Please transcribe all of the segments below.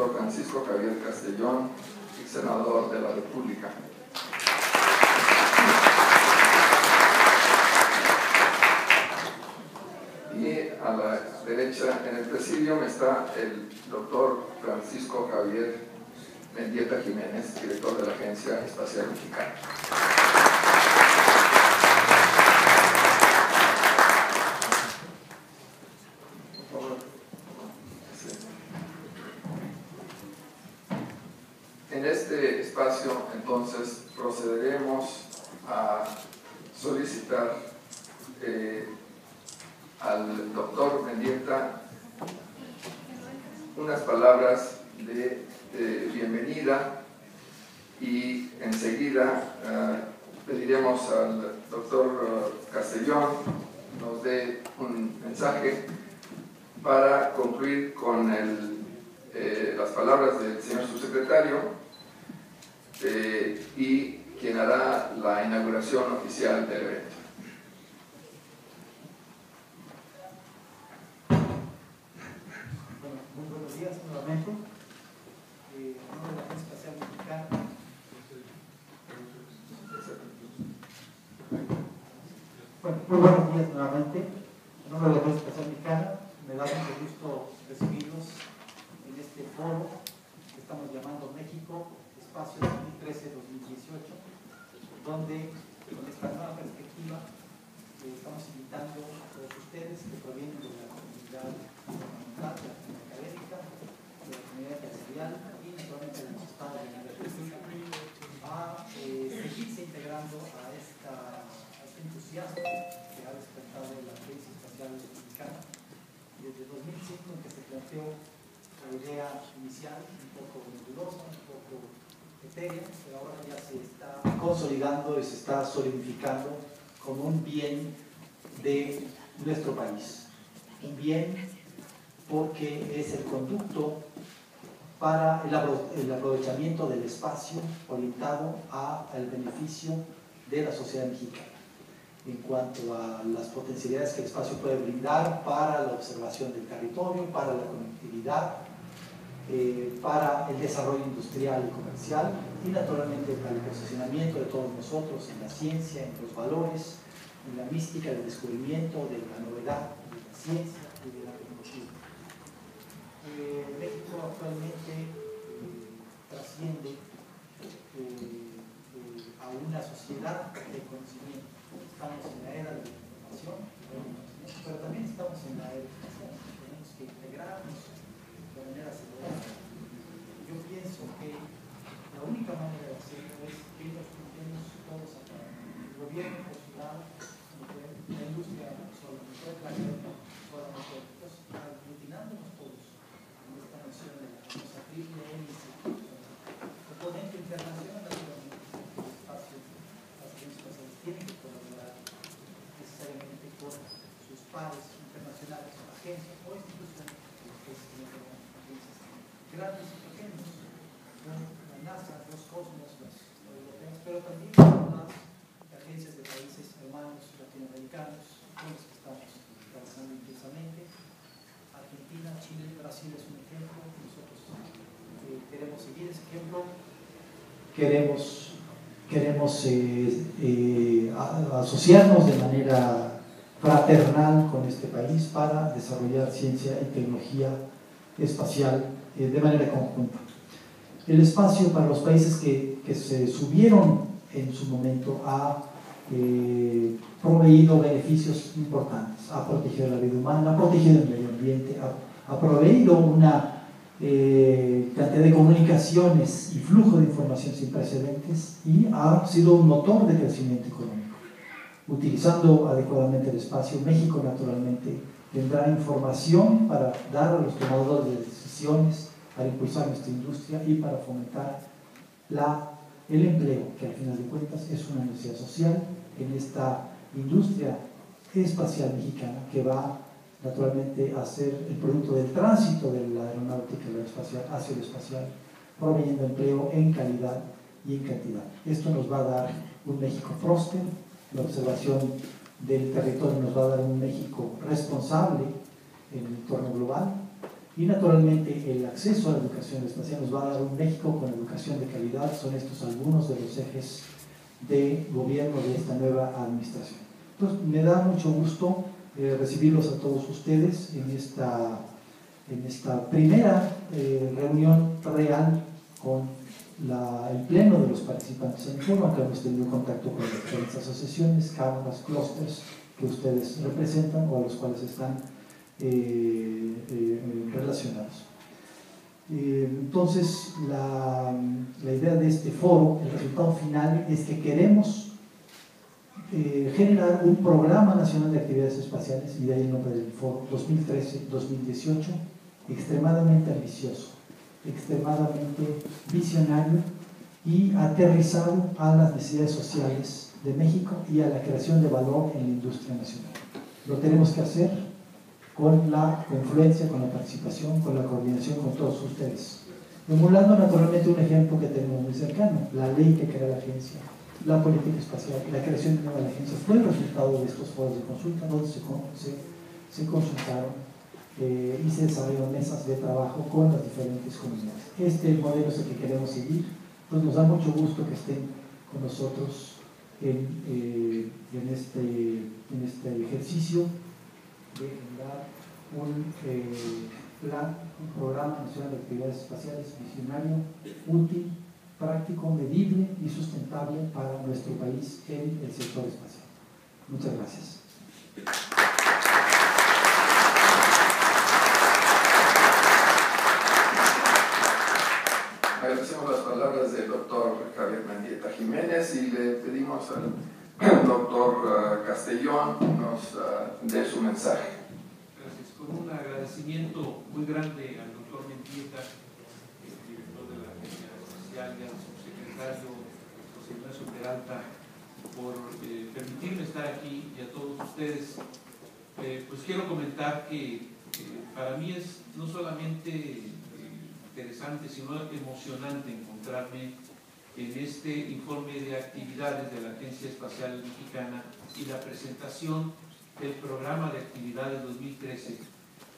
doctor Francisco Javier Castellón, senador de la República. Y a la derecha en el presidium está el doctor Francisco Javier Mendieta Jiménez, director de la Agencia Espacial Mexicana. En este espacio, entonces, procederemos a solicitar al doctor Mendieta unas palabras de bienvenida, y enseguida pediremos al doctor Castellón nos dé un mensaje para concluir con las palabras del señor subsecretario, y quien hará la inauguración oficial del evento. Bueno, muy buenos días nuevamente. En nombre de la Agencia Espacial Mexicana, muy buenos días nuevamente. En nombre de la Agencia Espacial Mexicana, me da mucho gusto recibirlos en este foro que estamos llamando México Espacio 2013-2018, donde con esta nueva perspectiva estamos invitando a todos ustedes que provienen de la comunidad gubernamental, de la comunidad académica, de la comunidad empresarial y naturalmente de los estados de la República a seguirse integrando a este entusiasmo que ha despertado la crisis espacial mexicana desde 2005, en que se planteó la idea inicial un poco nebulosa, un poco etérea, pero ahora ya se está consolidando y se está solidificando como un bien de nuestro país. Un bien porque es el conducto para el aprovechamiento del espacio orientado al beneficio de la sociedad mexicana en cuanto a las potencialidades que el espacio puede brindar para la observación del territorio, para la conectividad, para el desarrollo industrial y comercial, y naturalmente para el posicionamiento de todos nosotros en la ciencia, en los valores, en la mística del descubrimiento, de la novedad, de la ciencia y de la tecnología. México actualmente trasciende a una sociedad de conocimiento. Estamos en la era de la información, pero también estamos en la era de la educación. Tenemos que integrarnos de manera acelerada. Yo pienso que la única manera de hacerlo es que nos juntemos todos acá, el gobierno, el ciudadano, la industria, la mujer, la gente, toda la mujer, aglutinándonos todos en esta noción de la famosa triple hélice, oponente internacional del espacio, las personas tienen que colaborar necesariamente con sus pares internacionales, agencias o instituciones que se encuentran. Grandes y pequeños, la NASA, los cosmos, los europeos, pero también las agencias de países hermanos latinoamericanos, con los que estamos trabajando intensamente. Argentina, Chile, Brasil es un ejemplo. Nosotros queremos seguir ese ejemplo. Queremos asociarnos de manera fraternal con este país para desarrollar ciencia y tecnología espacial de manera conjunta. El espacio para los países que se subieron en su momento ha proveído beneficios importantes, ha protegido la vida humana, ha protegido el medio ambiente, ha proveído una cantidad de comunicaciones y flujo de información sin precedentes, y ha sido un motor de crecimiento económico. Utilizando adecuadamente el espacio, México naturalmente tendrá información para dar a los tomadores de decisiones, para impulsar nuestra industria y para fomentar el empleo, que al final de cuentas es una necesidad social en esta industria espacial mexicana, que va naturalmente a ser el producto del tránsito de la aeronáutica espacial hacia el espacial, proveyendo empleo en calidad y en cantidad. Esto nos va a dar un México próspero. La observación del territorio nos va a dar un México responsable en el entorno global, Y naturalmente el acceso a la educación espacial nos va a dar un México con educación de calidad. Son estos algunos de los ejes de gobierno de esta nueva administración. Entonces me da mucho gusto recibirlos a todos ustedes en esta primera reunión real con el pleno de los participantes en forma, que hemos tenido contacto con las asociaciones, cámaras, clústeres que ustedes representan o a los cuales están relacionados. Entonces, la idea de este foro, el resultado final, es que queremos generar un programa nacional de actividades espaciales, y de ahí el nombre del foro, 2013-2018, extremadamente ambicioso, extremadamente visionario y aterrizado a las necesidades sociales de México y a la creación de valor en la industria nacional. Lo tenemos que hacer con la confluencia, con la participación, con la coordinación con todos ustedes. Emulando naturalmente un ejemplo que tenemos muy cercano, la ley que crea la agencia, la política espacial, la creación de la agencia fue el resultado de estos foros de consulta donde se consultaron y se desarrollaron mesas de trabajo con las diferentes comunidades. Este modelo es el que queremos seguir, pues nos da mucho gusto que estén con nosotros en este ejercicio de generar un programa nacional de actividades espaciales visionario, útil, práctico, medible y sustentable para nuestro país en el sector espacial. Muchas gracias. Agradecemos las palabras del doctor Javier Mendieta Jiménez y le pedimos al doctor Castellón nos dé su mensaje. Gracias. Con un agradecimiento muy grande al doctor Mendieta, el director de la Agencia Espacial, y al subsecretario José Ignacio Peralta por permitirme estar aquí, y a todos ustedes. Pues quiero comentar que para mí es no solamente interesante, sino emocionante encontrarme en este informe de actividades de la Agencia Espacial Mexicana y la presentación del programa de actividades 2013,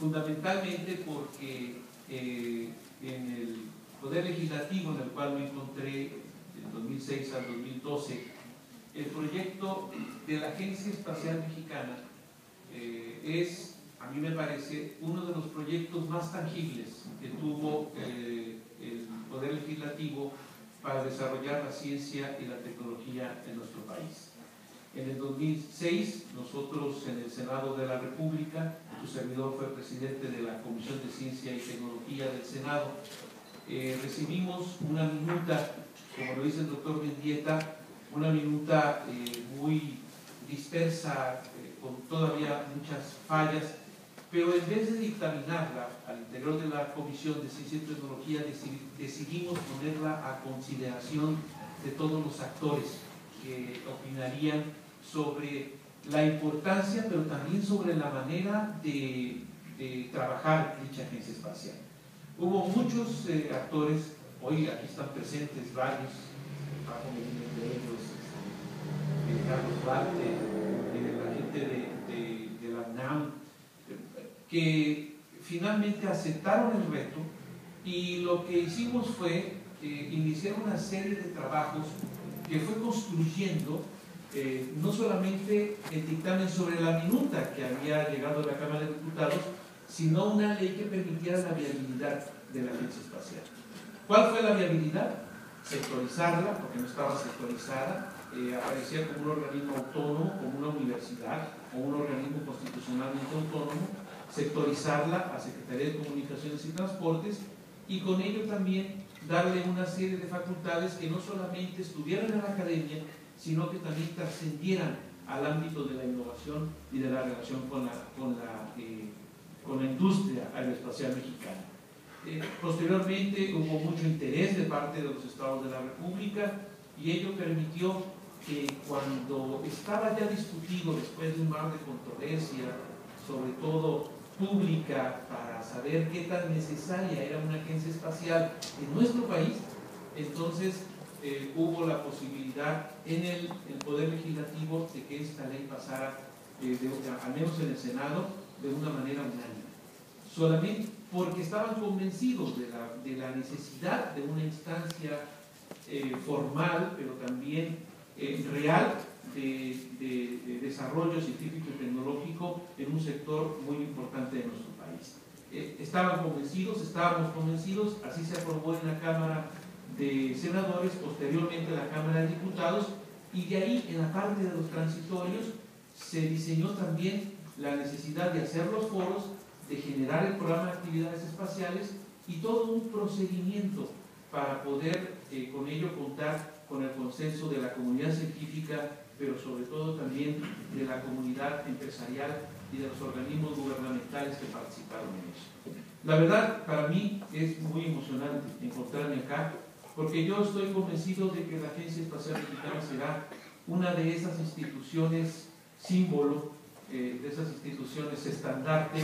fundamentalmente porque en el Poder Legislativo, en el cual me encontré del 2006 al 2012, el proyecto de la Agencia Espacial Mexicana es, a mí me parece, uno de los proyectos más tangibles que tuvo el Poder Legislativo para desarrollar la ciencia y la tecnología en nuestro país. En el 2006, nosotros en el Senado de la República, su servidor fue presidente de la Comisión de Ciencia y Tecnología del Senado, recibimos una minuta, como lo dice el doctor Mendieta, una minuta muy dispersa, con todavía muchas fallas, pero en vez de dictaminarla al interior de la Comisión de Ciencia y Tecnología, decidimos ponerla a consideración de todos los actores que opinarían sobre la importancia, pero también sobre la manera de trabajar dicha agencia espacial. Hubo muchos actores, hoy aquí están presentes varios, bajo el nombre de ellos, Carlos Varte, la gente de la UNAM, que finalmente aceptaron el reto, y lo que hicimos fue iniciar una serie de trabajos que fue construyendo no solamente el dictamen sobre la minuta que había llegado a la Cámara de Diputados, sino una ley que permitiera la viabilidad de la agencia espacial. ¿Cuál fue la viabilidad? Sectorizarla, porque no estaba sectorizada, aparecía como un organismo autónomo, como una universidad o un organismo constitucionalmente autónomo, sectorizarla a Secretaría de Comunicaciones y Transportes, y con ello también darle una serie de facultades que no solamente estuvieran en la academia, sino que también trascendieran al ámbito de la innovación y de la relación con la industria aeroespacial mexicana. Posteriormente hubo mucho interés de parte de los estados de la República, y ello permitió que cuando estaba ya discutido, después de un mar de controversia, sobre todo pública, para saber qué tan necesaria era una agencia espacial en nuestro país, entonces hubo la posibilidad en el Poder Legislativo de que esta ley pasara, al menos en el Senado, de una manera unánime. Solamente porque estaban convencidos de la necesidad de una instancia formal, pero también real, de desarrollo científico y tecnológico en un sector muy importante de nuestro país. Estaban convencidos, estábamos convencidos, así se aprobó en la Cámara de Senadores, posteriormente en la Cámara de Diputados, y de ahí, en la parte de los transitorios, se diseñó también la necesidad de hacer los foros, de generar el programa de actividades espaciales y todo un procedimiento para poder con ello contar con el consenso de la comunidad científica, pero sobre todo también de la comunidad empresarial y de los organismos gubernamentales que participaron en eso. La verdad, para mí es muy emocionante encontrarme acá, porque yo estoy convencido de que la Agencia Espacial Mexicana será una de esas instituciones símbolo, de esas instituciones estandarte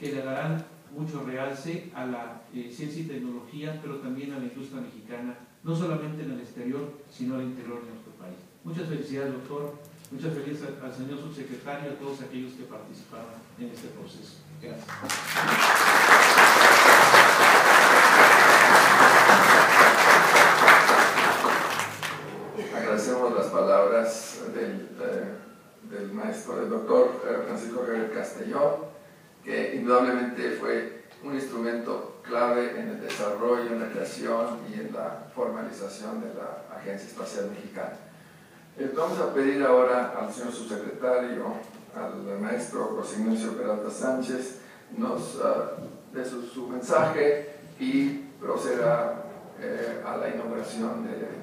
que le darán mucho realce a la ciencia y tecnología, pero también a la industria mexicana, no solamente en el exterior, sino al interior de nuestro país. Muchas felicidades, doctor. Muchas felicidades al señor subsecretario y a todos aquellos que participaron en este proceso. Gracias. Agradecemos las palabras del maestro, del doctor Francisco Javier Castellón, que indudablemente fue un instrumento clave en el desarrollo, en la creación y en la formalización de la Agencia Espacial Mexicana. Vamos a pedir ahora al señor subsecretario, al maestro José Ignacio Peralta Sánchez, dé su mensaje y proceda a la inauguración del evento.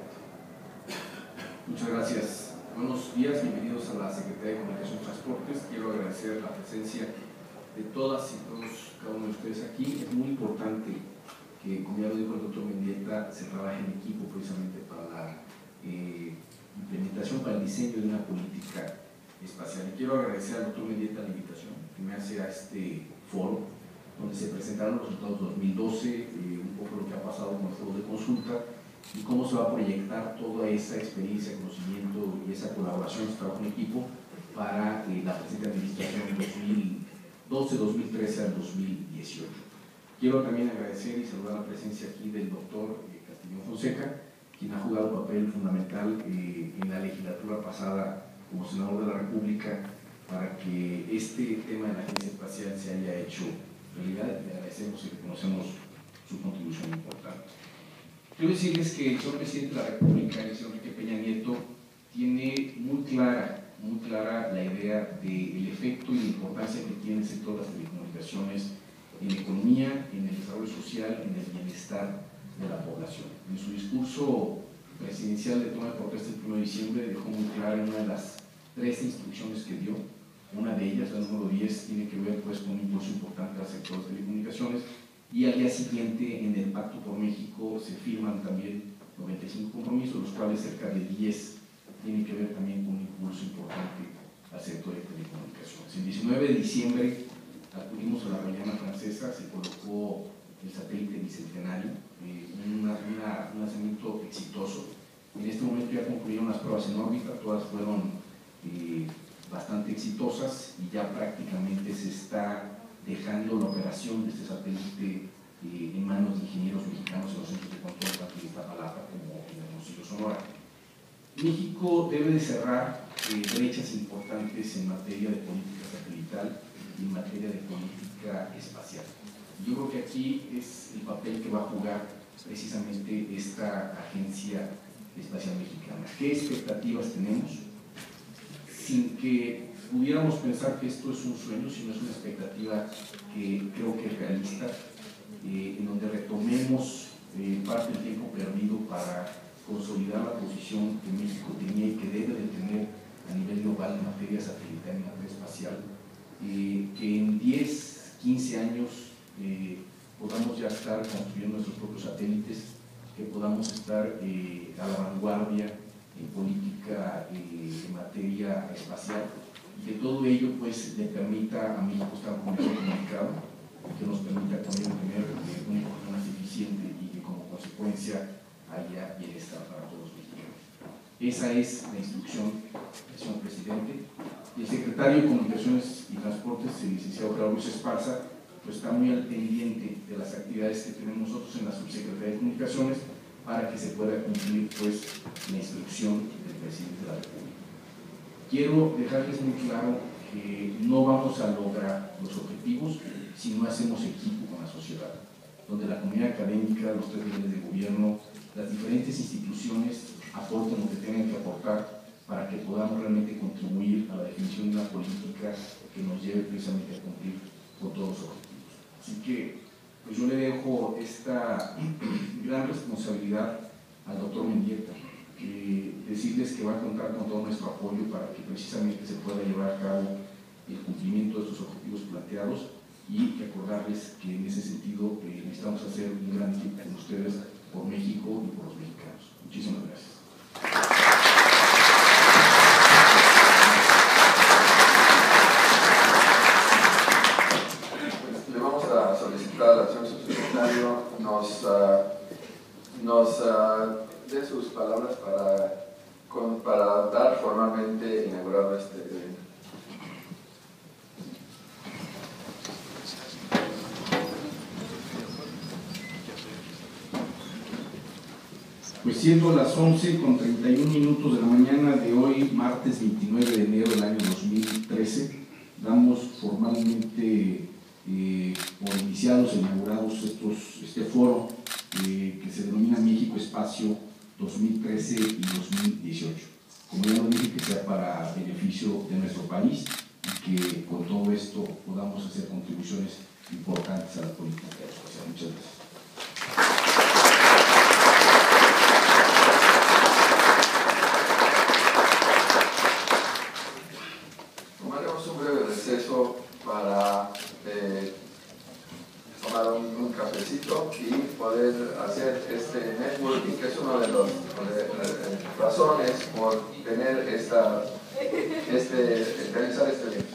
Muchas gracias. Buenos días, bienvenidos a la Secretaría de Comunicaciones y Transportes. Quiero agradecer la presencia de todas y todos, cada uno de ustedes aquí. Es muy importante que, como ya lo dijo el doctor Mendieta, se trabaje en equipo precisamente para la implementación, para el diseño de una política espacial. Y quiero agradecer al doctor Mendieta la invitación que me hace a este foro, donde se presentaron los resultados 2012, un poco lo que ha pasado con el foro de consulta y cómo se va a proyectar toda esa experiencia, conocimiento y esa colaboración, ese trabajo en equipo para la presente administración 2012-2013 al 2018. Quiero también agradecer y saludar la presencia aquí del doctor Castillo Fonseca, quien ha jugado un papel fundamental en la legislatura pasada como senador de la República para que este tema de la Agencia Espacial se haya hecho realidad. Le agradecemos y reconocemos su contribución importante. Quiero decirles que el señor presidente de la República, el señor Enrique Peña Nieto, tiene muy clara la idea del efecto y la importancia que tiene el sector de las telecomunicaciones en la economía, en el desarrollo social, en el bienestar de la población. En su discurso presidencial de toma de protesta el 1 de diciembre dejó muy clara una de las 3 instrucciones que dio. Una de ellas, la número 10, tiene que ver pues con un impulso importante al sector de las telecomunicaciones, y al día siguiente en el Pacto por México se firman también 95 compromisos, los cuales cerca de 10 tiene que ver también con un impulso importante al sector de telecomunicaciones. El 19 de diciembre acudimos a la Guayana Francesa, se colocó el satélite bicentenario, un lanzamiento exitoso. En este momento ya concluyeron las pruebas en órbita, todas fueron bastante exitosas y ya prácticamente se está dejando la operación de este satélite en manos de ingenieros mexicanos en los centros de control tanto de Iztapalapa como en Hermosillo, Sonora. México debe de cerrar brechas importantes en materia de política satelital y en materia de política espacial. Yo creo que aquí es el papel que va a jugar precisamente esta Agencia Espacial Mexicana. ¿Qué expectativas tenemos? Sin que pudiéramos pensar que esto es un sueño, sino es una expectativa que creo que es realista, en donde retomemos parte del tiempo perdido para consolidar la posición que México tenía y que debe de tener a nivel global en materia satelital, en materia espacial, que en 10, 15 años podamos ya estar construyendo nuestros propios satélites, que podamos estar a la vanguardia en política en materia espacial, y que todo ello pues le permita a México estar como mercado, que nos permita también tener un economía más eficiente y que como consecuencia haya bienestar para todos los mexicanos. Esa es la instrucción del señor presidente. El secretario de Comunicaciones y Transportes, el licenciado Claudio Esparza, pues está muy al pendiente de las actividades que tenemos nosotros en la Subsecretaría de Comunicaciones para que se pueda cumplir pues la instrucción del presidente de la República. Quiero dejarles muy claro que no vamos a lograr los objetivos si no hacemos equipo con la sociedad, donde la comunidad académica, los tres niveles de gobierno, las diferentes instituciones aporten lo que tengan que aportar para que podamos realmente contribuir a la definición de una política que nos lleve precisamente a cumplir con todos los objetivos. Así que pues yo le dejo esta gran responsabilidad al doctor Mendieta, que decirles que va a contar con todo nuestro apoyo para que precisamente se pueda llevar a cabo el cumplimiento de estos objetivos planteados, y recordarles que en ese sentido necesitamos hacer un gran equipo con ustedes por México y por los mexicanos. Muchísimas gracias. De sus palabras para dar formalmente inaugurado este evento. Pues siendo las 11:31 de la mañana de hoy, martes 29 de enero del año 2013, damos formalmente por iniciados e inaugurados este foro que se denomina México Espacio 2013 y 2018. Como ya lo dije, que sea para beneficio de nuestro país y que con todo esto podamos hacer contribuciones importantes a la política espacial. Muchas gracias. Tomaremos un breve receso para tomar un cafecito y poder hacer este networking, que es una de las razones por tener realizar este evento.